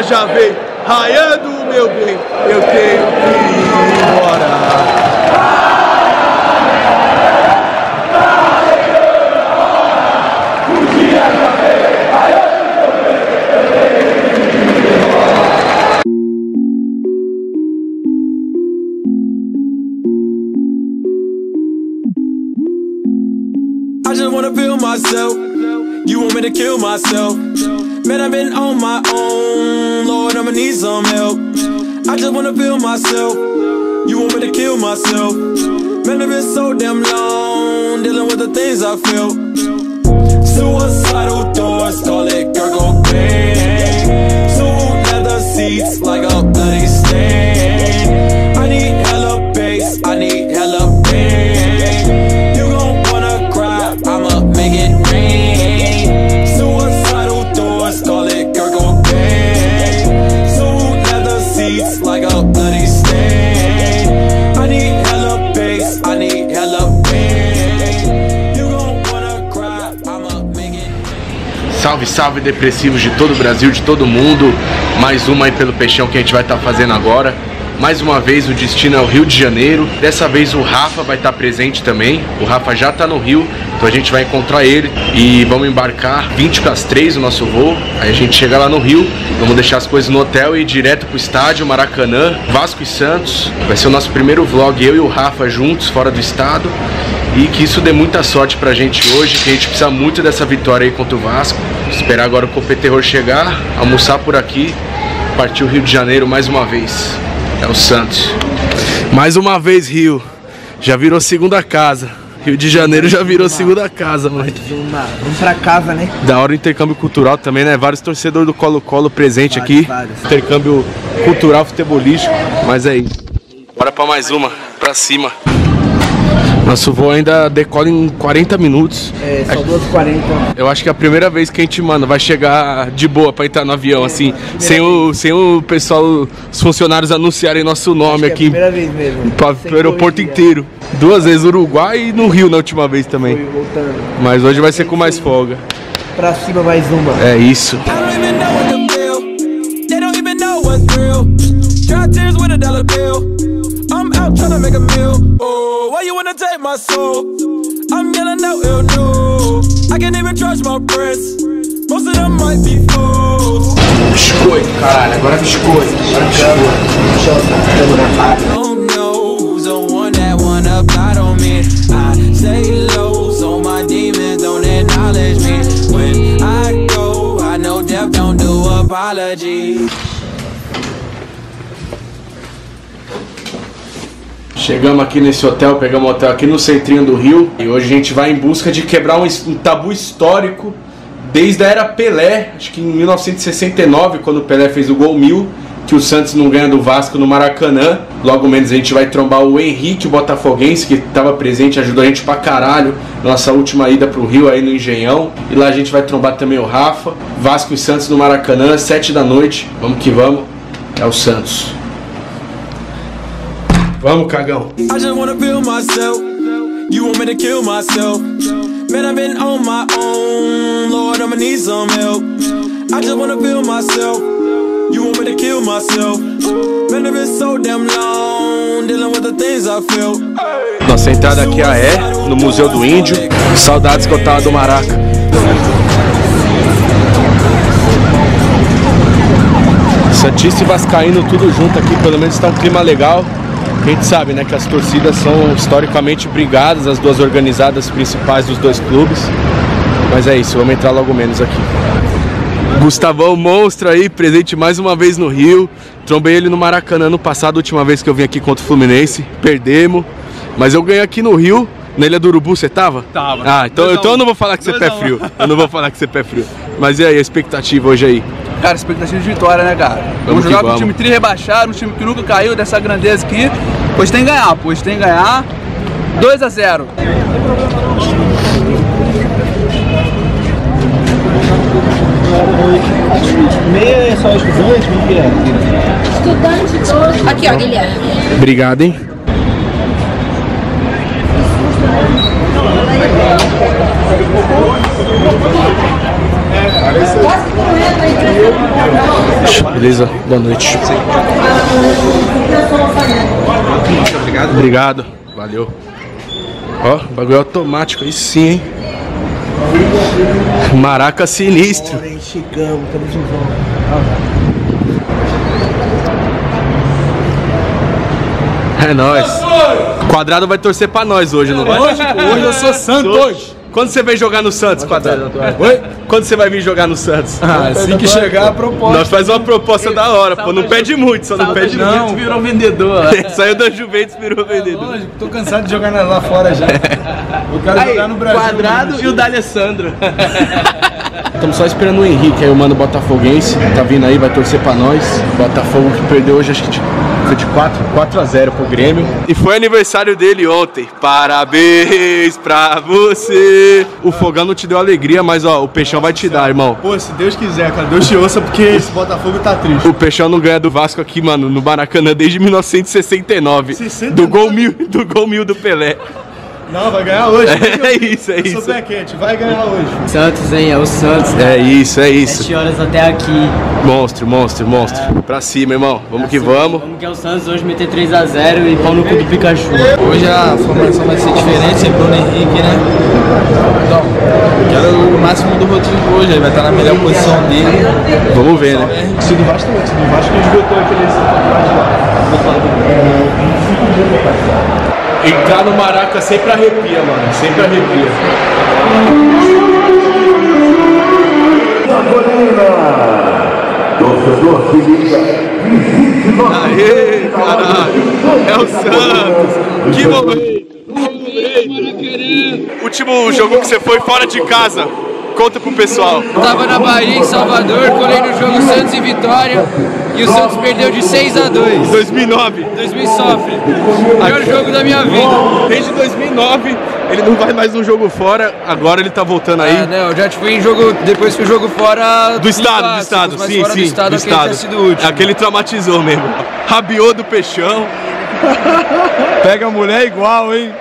dia já vem raiando, meu bem, eu tenho que ir embora. I just wanna feel myself. You want me to kill myself? Man, I've been on my own. Lord, I'ma need some help. I just wanna feel myself. You want me to kill myself? Man, I've been so damn long dealing with the things I feel. Suicidal thoughts, call it girl cocaine. So leather seats like a bloody stain. I need hella bass, I need hella pain. Salve, salve, depressivos de todo o Brasil, de todo o mundo. Mais uma aí pelo Peixão que a gente vai estar fazendo agora. Mais uma vez o destino é o Rio de Janeiro. Dessa vez o Rafa vai estar presente também. O Rafa já está no Rio, então a gente vai encontrar ele. E vamos embarcar 20 para as 3 o nosso voo. Aí a gente chega lá no Rio, vamos deixar as coisas no hotel e ir direto pro estádio Maracanã, Vasco e Santos. Vai ser o nosso primeiro vlog, eu e o Rafa juntos, fora do estado. E que isso dê muita sorte pra gente hoje, que a gente precisa muito dessa vitória aí contra o Vasco. Esperar agora o Copê Terror chegar, almoçar por aqui, partir o Rio de Janeiro mais uma vez. É o Santos. Mais uma vez Rio, já virou segunda casa. Rio de Janeiro já virou segunda casa, mano. Vamos pra casa, né? Da hora o intercâmbio cultural também, né? Vários torcedores do Colo-Colo presente aqui. Vários. Intercâmbio cultural, futebolístico, mas é isso. Bora pra mais uma, pra cima. Nosso voo ainda decola em 40 minutos. É, só 2h40. Eu acho que é a primeira vez que a gente, mano, vai chegar de boa pra entrar no avião, assim. Sem o pessoal, os funcionários anunciarem nosso nome aqui. É a primeira vez mesmo. Pro aeroporto inteiro. 2 vezes no Uruguai e no Rio na última vez também. Foi voltando. Mas hoje vai ser com mais folga. Pra cima mais uma. É isso. Why you wanna take my soul? I'm yelling out ill news. I can't even trust my friends. Most of them might be fools. Biscoito, caralho, agora é biscoito. Agora knows the one that wanna plot on me. I say lows on my demons, don't acknowledge me. When I go, I know death don't do apology. Chegamos aqui nesse hotel, pegamos um hotel aqui no centrinho do Rio. E hoje a gente vai em busca de quebrar um tabu histórico desde a era Pelé. Acho que em 1969, quando o Pelé fez o gol 1000, que o Santos não ganha do Vasco no Maracanã. Logo menos a gente vai trombar o Henrique, o botafoguense, que estava presente, ajudou a gente pra caralho. Nossa última ida pro Rio aí no Engenhão. E lá a gente vai trombar também o Rafa. Vasco e Santos no Maracanã, 7 da noite. Vamos que vamos. É o Santos. Vamos, cagão. I just wanna feel myself. You want me to kill myself? Man, I've been on my own. Lord, I'ma need some help. I just wanna feel myself. You want me to kill myself? Man, I've been so damn long dealing with the things I feel. Nossa entrada aqui é no Museu do Índio. Saudades que eu tava do Maraca. Santista e vascaíno tudo junto aqui. Pelo menos tá um clima legal. A gente sabe, né, que as torcidas são historicamente brigadas, as duas organizadas principais dos dois clubes. Mas é isso, vamos entrar logo menos aqui. Gustavão Monstro aí, presente mais uma vez no Rio. Trombei ele no Maracanã ano passado, a última vez que eu vim aqui contra o Fluminense. Perdemos, mas eu ganhei aqui no Rio. Na Ilha do Urubu você tava? Tava. Ah, então eu não vou falar que você é pé frio. Eu não vou falar que você é pé frio. Mas e aí, a expectativa hoje aí? Cara, expectativa de vitória, né, cara? Vamos jogar com um time rebaixado, um time que nunca caiu dessa grandeza aqui. Pois tem que ganhar, pois tem que ganhar. 2-0. Meia é só estudante, Guilherme? Estudante todo. Aqui, ó, Guilherme. Obrigado, hein? Beleza, boa noite. Obrigado. Obrigado, valeu. Ó, bagulho automático aí sim, hein? Maraca sinistro. Porém, chegamos, estamos de volta. É nóis. Quadrado vai torcer pra nós hoje, não vai? Hoje eu sou santo hoje. Quando você vem jogar no Santos, Quadrado? Oi? Quando você vai vir jogar no Santos? Ah, assim que chegar a proposta. Nós faz uma proposta da hora, pô. Não pede muito, só não pede muito. Não, virou vendedor. Saiu da Juventus, virou vendedor. Lógico, tô cansado de jogar lá fora já. Eu quero jogar no Brasil. Quadrado e o D'Alessandro. Estamos só esperando o Henrique, aí o mano botafoguense. Tá vindo aí, vai torcer pra nós. Botafogo que perdeu hoje, acho que foi de 4 a 0 pro Grêmio. E foi aniversário dele ontem. Parabéns pra você. O fogão não te deu alegria, mas ó, o Peixão vai te dar, irmão. Pô, se Deus quiser, cara, Deus te ouça, porque esse Botafogo tá triste. O Peixão não ganha do Vasco aqui, mano, no Maracanã desde 1969. 69? Do gol mil do Pelé. Não, vai ganhar hoje. É isso. Sou pé quente, vai ganhar hoje. Santos, hein? É o Santos. Cara. É isso. 7 horas até aqui. Monstro. É. Pra cima, irmão. Vamos que vamos. Vamos que é o Santos hoje meter 3 a 0 e pau no cu do Pikachu. Hoje a formação vai ser diferente, sem Bruno Henrique, né? Então, quero o máximo do Rodrigo hoje, ele vai estar na melhor posição dele. Vamos ver, né? É. Tudo baixo que esgotou aquele santo. Entrar no Maraca sempre arrepia, mano. Sempre arrepia. Aê, caralho. É o Santos. Que momento. Último jogo que você foi fora de casa. Conta pro pessoal. Eu tava na Bahia, em Salvador, colei no jogo Santos e Vitória. E o Santos perdeu de 6 a 2. 2009. 2000 sofre. Melhor jogo da minha vida. Desde 2009, ele não vai mais no jogo fora. Agora ele tá voltando aí. Não, eu já fui em jogo, depois fui jogo fora do estado. Clássicos, do estado. Aquele traumatizou mesmo. Rabiot do Peixão. Pega a mulher igual, hein?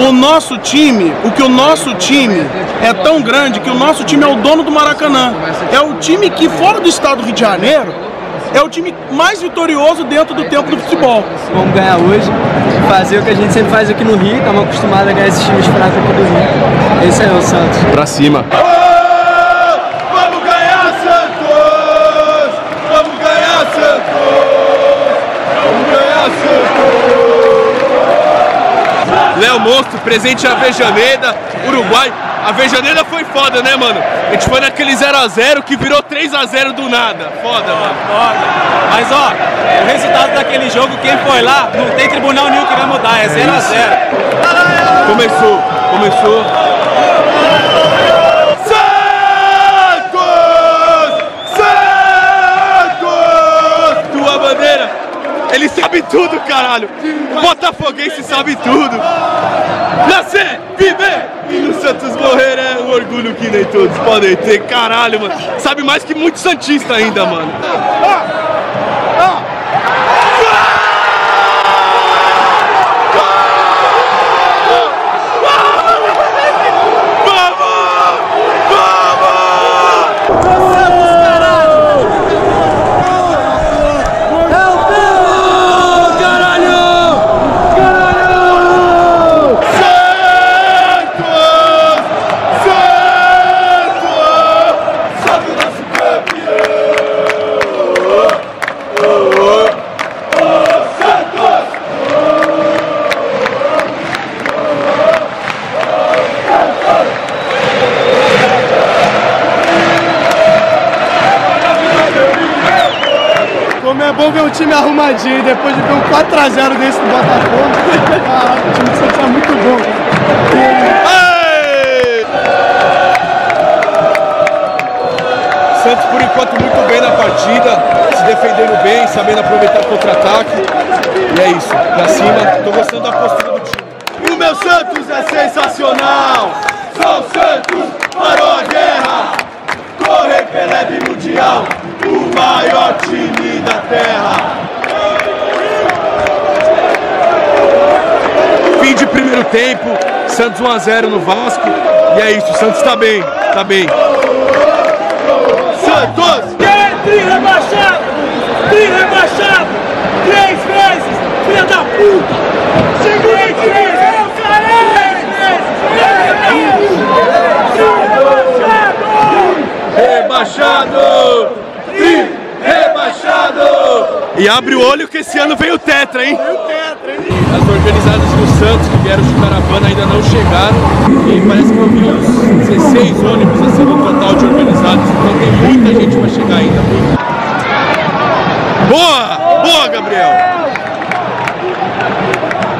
O nosso time, é tão grande que o nosso time é o dono do Maracanã. É o time que, fora do estado do Rio de Janeiro, é o time mais vitorioso dentro do tempo do futebol. Vamos ganhar hoje, fazer o que a gente sempre faz aqui no Rio, estamos acostumados a ganhar esses times fracos aqui do Rio. Esse é o Santos. Pra cima. Léo Monstro, presente em Avejaneda, Uruguai. Avejaneda foi foda, né, mano? A gente foi naquele 0 a 0 que virou 3 a 0 do nada. Foda, mano. Foda. Mas, ó, o resultado daquele jogo, quem foi lá, não tem tribunal nenhum que vai mudar. É 0 a 0. Começou. Santos! Tua bandeira. Ele sabe tudo, caralho. Botafoguense sabe tudo. Nascer, viver e no Santos morrer é um orgulho que nem todos podem ter. Caralho, mano. Sabe mais que muito santista ainda, mano. Time arrumadinho, depois de ter um 4 a 0 desse do Botafogo. Ah, o time do Santos é muito bom. Santos, por enquanto, muito bem na partida, se defendendo bem, sabendo aproveitar o contra-ataque. E é isso, pra cima, tô gostando da postura do time. O meu Santos é sensacional! Só o Santos parou a guerra! Corre, Pelé Mundial! O maior time da terra. Fim de primeiro tempo, Santos 1 a 0 no Vasco. E é isso, o Santos tá bem, tá bem. Santos! Tri rebaixado! 3 vezes, filha da puta! Chegou em 3 vezes! Rebaixado! Tri rebaixado! E abre o olho que esse ano veio o tetra, hein? As organizadas do Santos que vieram de caravana ainda não chegaram. E parece que eu vi uns 16 ônibus assim no total de organizados. Então tem muita gente pra chegar ainda. Boa! Boa, Gabriel!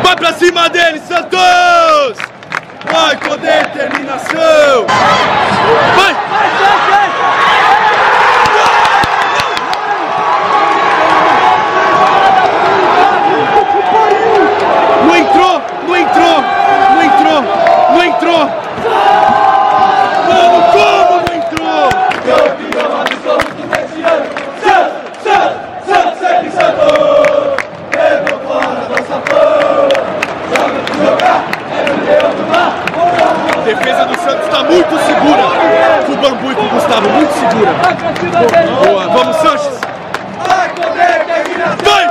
Vai pra cima dele, Santos! Vai com determinação! Vai! Boa, vamos, Sanches! Vai com determinação! Vai!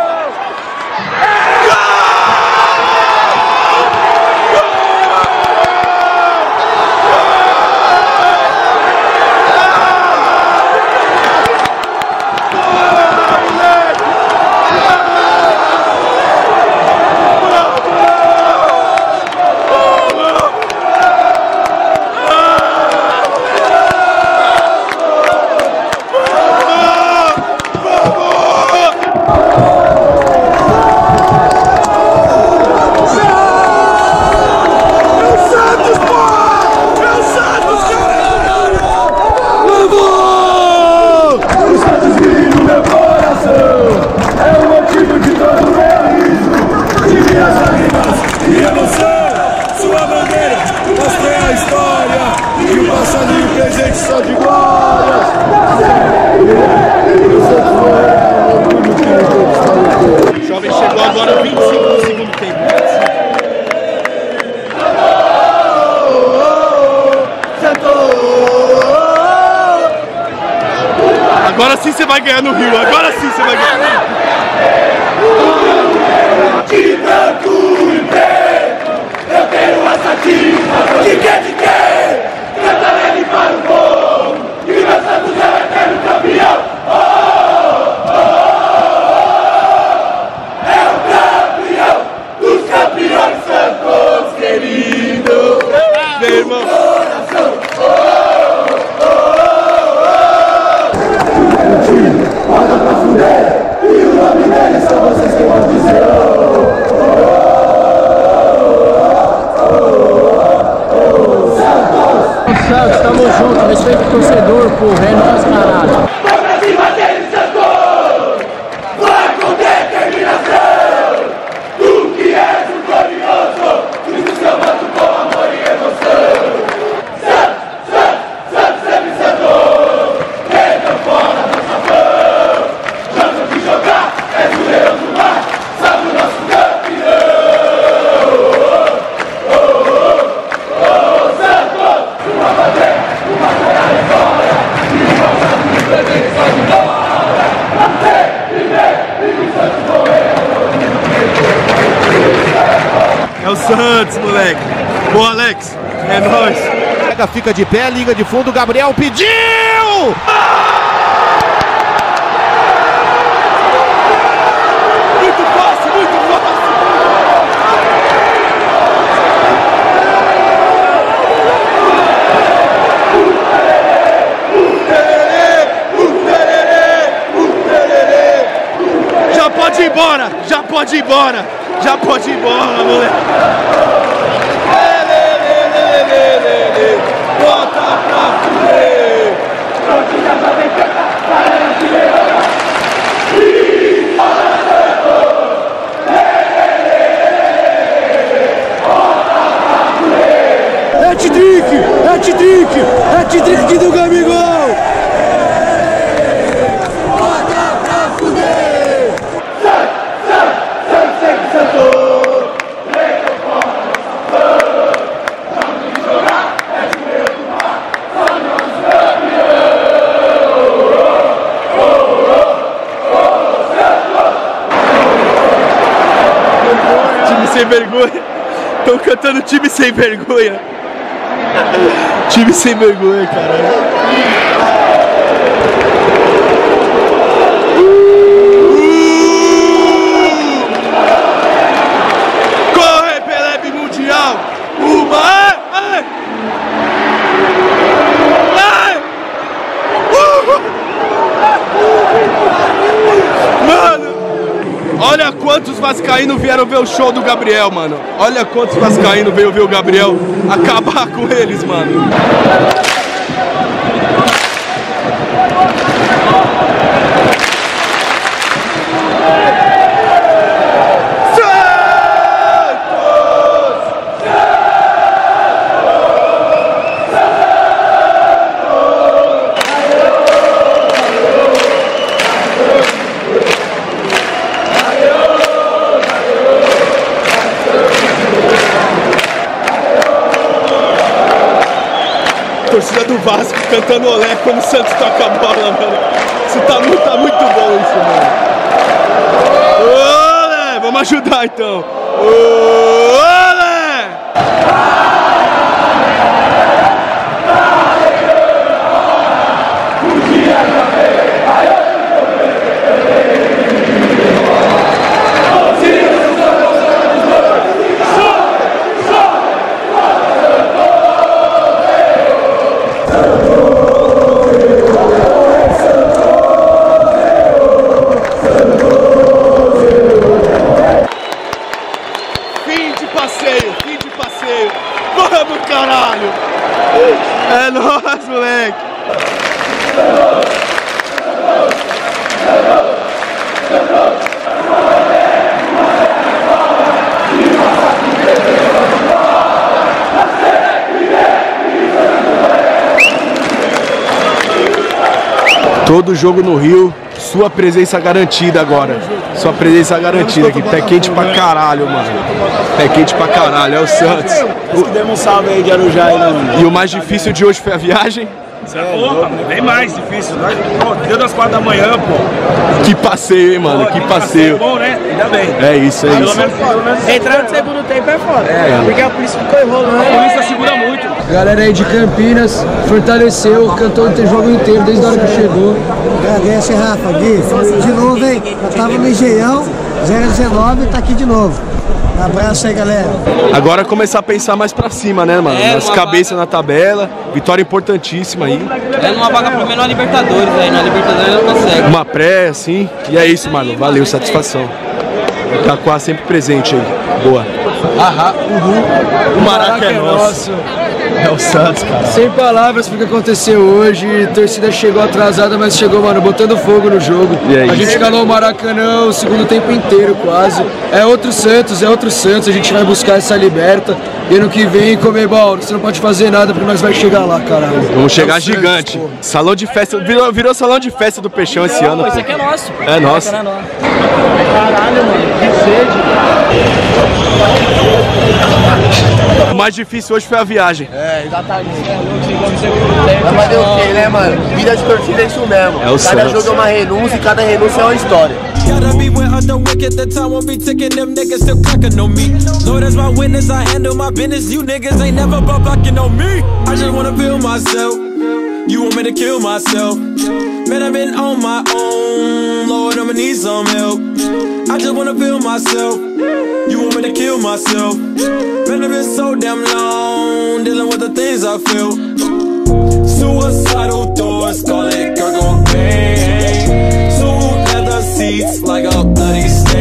Agora sim você vai ganhar no Rio, agora sim você vai ganhar. De branco e preto, eu tenho essa tinta que quer de quem? Canta leve para o povo, e o meu Santos é o eterno campeão. Oh, é o campeão dos campeões, Santos querido. Meu irmão. Tamo junto, respeito o torcedor, pô, o velho faz parada. Vai pra cima dele, Santos! Vai com determinação! Tu que és um glorioso, Cristo se amando com amor e emoção. Santos, Santos, Santos, sempre Santos! É meu fora da sapão! Joga de jogar, és o leão do mar, sabe o nosso campeão! É o Santos, moleque. Boa, Alex. É nóis. Fica de pé, liga de fundo. Gabriel pediu! Já pode ir embora, moleque. Bota pra fuder. Prontinha pra vencer, para de melhorar. E olha, Santos. Bota pra fuder. Hat-trick do Gabigol. Santos, é de jogar, é de sem vergonha. Estão cantando time sem vergonha. Time sem vergonha, caralho. Olha quantos vascaínos vieram ver o show do Gabriel, mano. Olha quantos vascaínos veio ver o Gabriel acabar com eles, mano. Torcida do Vasco cantando olé quando o Santos toca a bola, mano. Isso tá muito bom isso, mano. Olé! Vamos ajudar então. Olé! É nóis, moleque! Todo jogo no Rio, sua presença garantida agora. Sua presença garantida aqui. Pé quente pra caralho, mano. Pé quente pra caralho, é o Santos. Nós que demos um salve aí de Arujá aí, mano. E o mais difícil de hoje foi a viagem? Isso é louco, bem mais difícil, né? Pô, deu das 4 da manhã, pô. Que passeio, hein, mano? Pô, que passeio. Bom, né? Ainda bem. É isso, é isso. Pelo menos entrar no segundo tempo é foda. É. Porque a polícia ficou enrolando. A polícia segura muito. Galera aí de Campinas, fortaleceu, cantou o jogo inteiro, desde a hora que chegou. Agradeço, Rafa, Gui. De novo, hein? Eu tava no Engenhão, 019, tá aqui de novo. Um abraço aí, galera. Agora começar a pensar mais pra cima, né, mano? As cabeças na tabela, vitória importantíssima aí. É numa vaga pro menor Libertadores aí, na Libertadores não consegue. Uma pré, assim, e é isso, mano. Valeu, satisfação. Tá quase sempre presente aí. Boa. Ahá, uhul. O Maraca é nosso. É o Santos, cara. Sem palavras pro que aconteceu hoje. A torcida chegou atrasada, mas chegou, mano, botando fogo no jogo. A gente calou o Maracanã o segundo tempo inteiro, quase. É outro Santos, é outro Santos. A gente vai buscar essa liberta. E ano que vem, Comebol, você não pode fazer nada porque nós vai chegar lá, caralho. Vamos chegar gigante. Salão de festa, virou salão de festa do Peixão esse ano. Isso aqui é nosso. É nosso. Caralho, mano, que sede. O mais difícil hoje foi a viagem. É, exatamente. Mas fazer o quê, né, mano? Vida de torcida é isso mesmo. É o Santos. Cada jogo é uma renúncia e cada renúncia é uma história. Business, you niggas ain't never about blocking on me. I just wanna feel myself. You want me to kill myself? Man, I've been on my own. Lord, I'ma need some help. I just wanna feel myself. You want me to kill myself? Man, I've been so damn long dealing with the things I feel. Suicidal thoughts, call it Kirk on pain. So leather seats like a bloody stain.